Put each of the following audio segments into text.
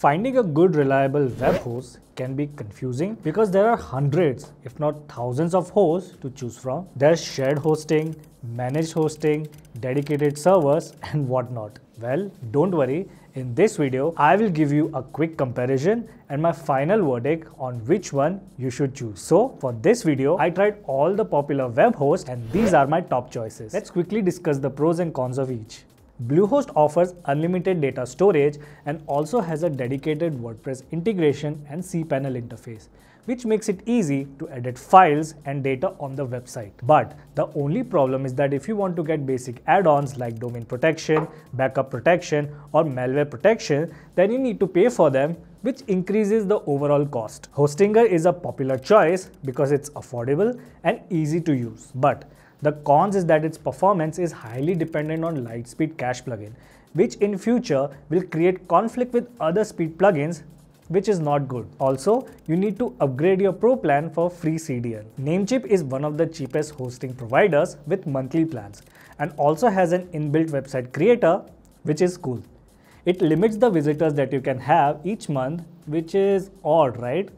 Finding a good reliable web host can be confusing because there are hundreds, if not thousands of hosts to choose from. There's shared hosting, managed hosting, dedicated servers and whatnot. Well, don't worry. In this video, I will give you a quick comparison and my final verdict on which one you should choose. So for this video, I tried all the popular web hosts and these are my top choices. Let's quickly discuss the pros and cons of each. Bluehost offers unlimited data storage and also has a dedicated WordPress integration and cPanel interface, which makes it easy to edit files and data on the website. But the only problem is that if you want to get basic add-ons like domain protection, backup protection, or malware protection, then you need to pay for them, which increases the overall cost. Hostinger is a popular choice because it's affordable and easy to use. But the cons is that its performance is highly dependent on LiteSpeed Cache plugin, which in future will create conflict with other speed plugins, which is not good. Also, you need to upgrade your pro plan for free CDN. Namecheap is one of the cheapest hosting providers with monthly plans and also has an inbuilt website creator, which is cool. It limits the visitors that you can have each month, which is odd, right?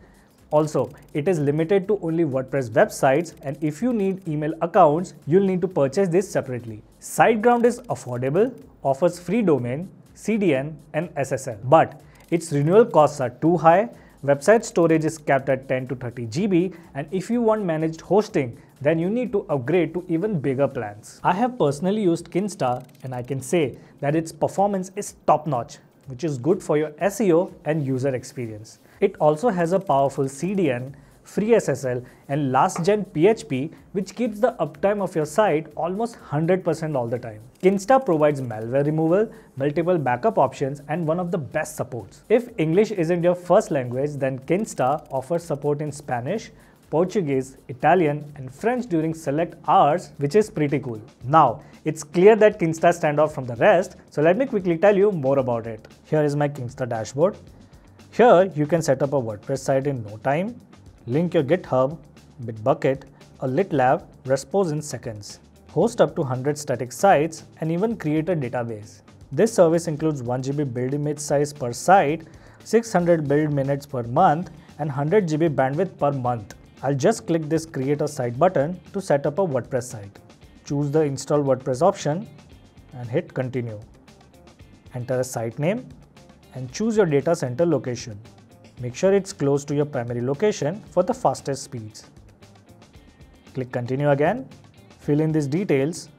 Also, it is limited to only WordPress websites, and if you need email accounts, you'll need to purchase this separately. SiteGround is affordable, offers free domain, CDN, and SSL. But its renewal costs are too high, website storage is capped at 10 to 30 GB, and if you want managed hosting, then you need to upgrade to even bigger plans. I have personally used Kinsta, and I can say that its performance is top-notch, which is good for your SEO and user experience. It also has a powerful CDN, free SSL and last-gen PHP, which keeps the uptime of your site almost 100% all the time. Kinsta provides malware removal, multiple backup options and one of the best supports. If English isn't your first language, then Kinsta offers support in Spanish, Portuguese, Italian and French during select hours, which is pretty cool. Now, it's clear that Kinsta stands out from the rest, so let me quickly tell you more about it. Here is my Kinsta dashboard. Here, you can set up a WordPress site in no time, link your GitHub, Bitbucket, or GitLab, response in seconds, host up to 100 static sites, and even create a database. This service includes 1 GB build image size per site, 600 build minutes per month, and 100 GB bandwidth per month. I'll just click this Create a Site button to set up a WordPress site. Choose the Install WordPress option and hit Continue. Enter a site name and choose your data center location. Make sure it's close to your primary location for the fastest speeds. Click Continue again, fill in these details,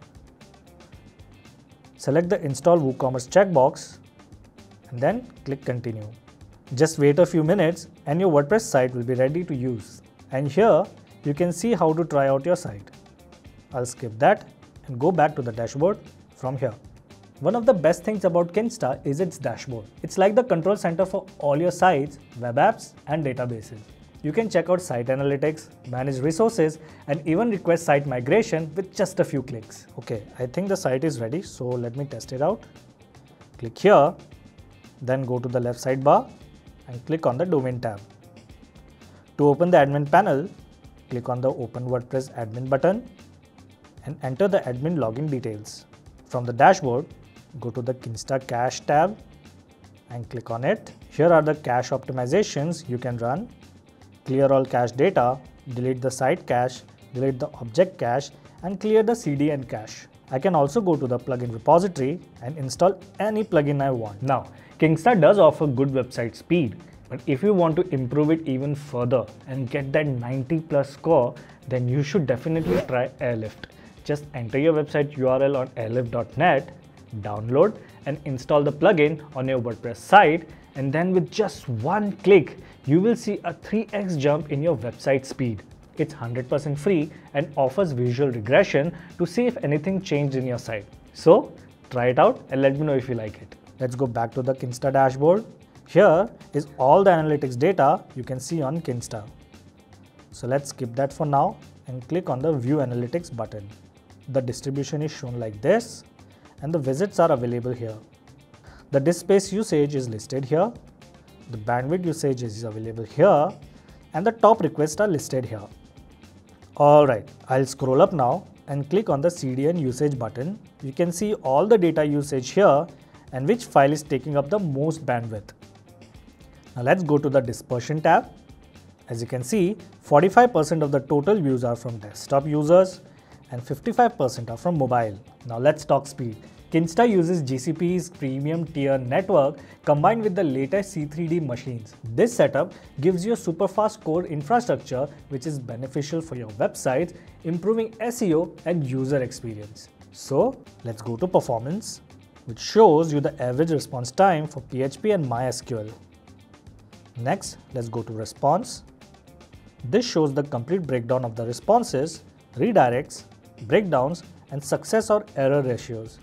select the Install WooCommerce checkbox and then click Continue. Just wait a few minutes and your WordPress site will be ready to use. And here you can see how to try out your site. I'll skip that and go back to the dashboard from here. One of the best things about Kinsta is its dashboard. It's like the control center for all your sites, web apps, and databases. You can check out site analytics, manage resources, and even request site migration with just a few clicks. Okay, I think the site is ready, so let me test it out. Click here, then go to the left sidebar and click on the domain tab. To open the admin panel, click on the Open WordPress admin button and enter the admin login details. From the dashboard, go to the Kinsta Cache tab and click on it. Here are the cache optimizations you can run. Clear all cache data, delete the site cache, delete the object cache and clear the CDN cache. I can also go to the plugin repository and install any plugin I want. Now, Kinsta does offer good website speed, but if you want to improve it even further and get that 90+ score, then you should definitely try Airlift. Just enter your website URL on airlift.net, download and install the plugin on your WordPress site, and then with just one click, you will see a 3x jump in your website speed. It's 100% free and offers visual regression to see if anything changed in your site. So try it out and let me know if you like it. Let's go back to the Kinsta dashboard. Here is all the analytics data you can see on Kinsta. So let's skip that for now and click on the View Analytics button. The distribution is shown like this and the visits are available here. The disk space usage is listed here. The bandwidth usage is available here and the top requests are listed here. Alright, I'll scroll up now and click on the CDN usage button. You can see all the data usage here and which file is taking up the most bandwidth. Now let's go to the dispersion tab. As you can see, 45% of the total views are from desktop users and 55% are from mobile. Now let's talk speed. Kinsta uses GCP's premium tier network combined with the latest C3D machines. This setup gives you a super fast core infrastructure which is beneficial for your websites, improving SEO and user experience. So let's go to performance, which shows you the average response time for PHP and MySQL. Next, let's go to response. This shows the complete breakdown of the responses, redirects, breakdowns, and success or error ratios.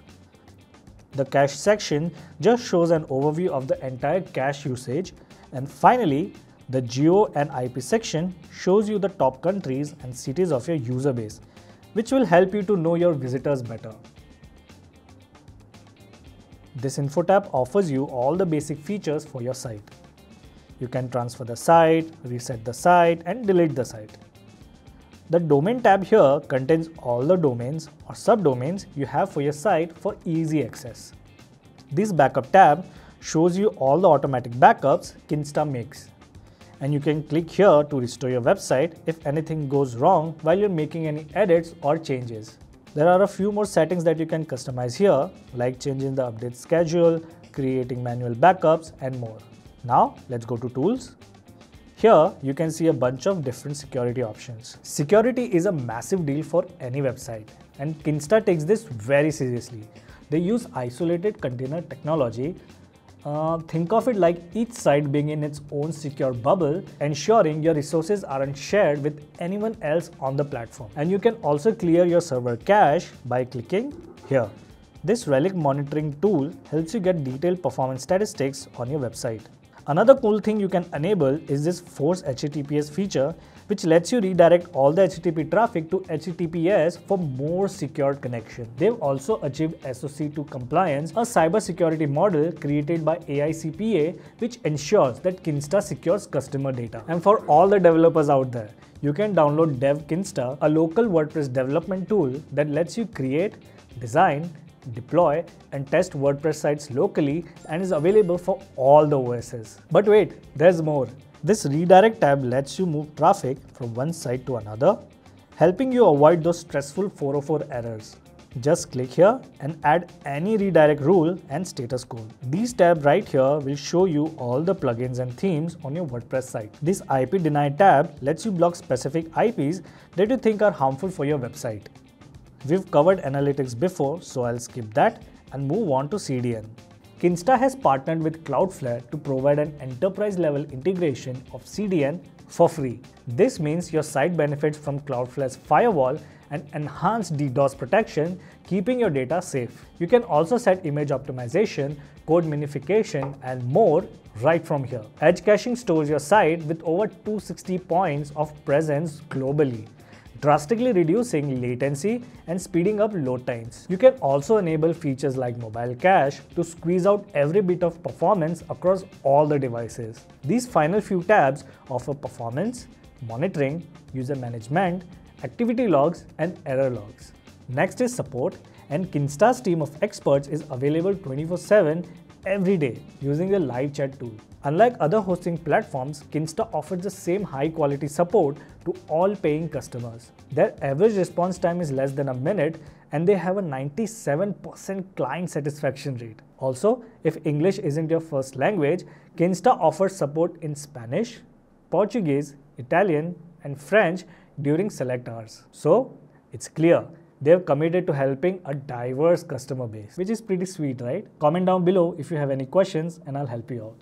The cache section just shows an overview of the entire cache usage, and finally the geo and IP section shows you the top countries and cities of your user base, which will help you to know your visitors better. This info tab offers you all the basic features for your site. You can transfer the site, reset the site, and delete the site. The domain tab here contains all the domains or subdomains you have for your site for easy access. This backup tab shows you all the automatic backups Kinsta makes. And you can click here to restore your website if anything goes wrong while you're making any edits or changes. There are a few more settings that you can customize here, like changing the update schedule, creating manual backups, and more. Now let's go to tools. Here, you can see a bunch of different security options. Security is a massive deal for any website, and Kinsta takes this very seriously. They use isolated container technology. Think of it like each site being in its own secure bubble, ensuring your resources aren't shared with anyone else on the platform. And you can also clear your server cache by clicking here. This relic monitoring tool helps you get detailed performance statistics on your website. Another cool thing you can enable is this force HTTPS feature, which lets you redirect all the HTTP traffic to HTTPS for more secured connection. They've also achieved SOC2 compliance, a cybersecurity model created by AICPA, which ensures that Kinsta secures customer data. And for all the developers out there, you can download DevKinsta, a local WordPress development tool that lets you create, design, deploy and test WordPress sites locally, and is available for all the OSs. But wait, there's more. This redirect tab lets you move traffic from one site to another, helping you avoid those stressful 404 errors. Just click here and add any redirect rule and status code. These tabs right here will show you all the plugins and themes on your WordPress site. This IP deny tab lets you block specific IPs that you think are harmful for your website. We've covered analytics before, so I'll skip that and move on to CDN. Kinsta has partnered with Cloudflare to provide an enterprise-level integration of CDN for free. This means your site benefits from Cloudflare's firewall and enhanced DDoS protection, keeping your data safe. You can also set image optimization, code minification, and more right from here. Edge caching stores your site with over 260 points of presence globally, drastically reducing latency and speeding up load times. You can also enable features like mobile cache to squeeze out every bit of performance across all the devices. These final few tabs offer performance, monitoring, user management, activity logs, and error logs. Next is support, and Kinsta's team of experts is available 24/7 every day using a live chat tool. Unlike other hosting platforms, Kinsta offers the same high-quality support to all paying customers. Their average response time is less than a minute, and they have a 97% client satisfaction rate. Also, if English isn't your first language, Kinsta offers support in Spanish, Portuguese, Italian, and French during select hours. So, it's clear they have committed to helping a diverse customer base, which is pretty sweet, right? Comment down below if you have any questions, and I'll help you out.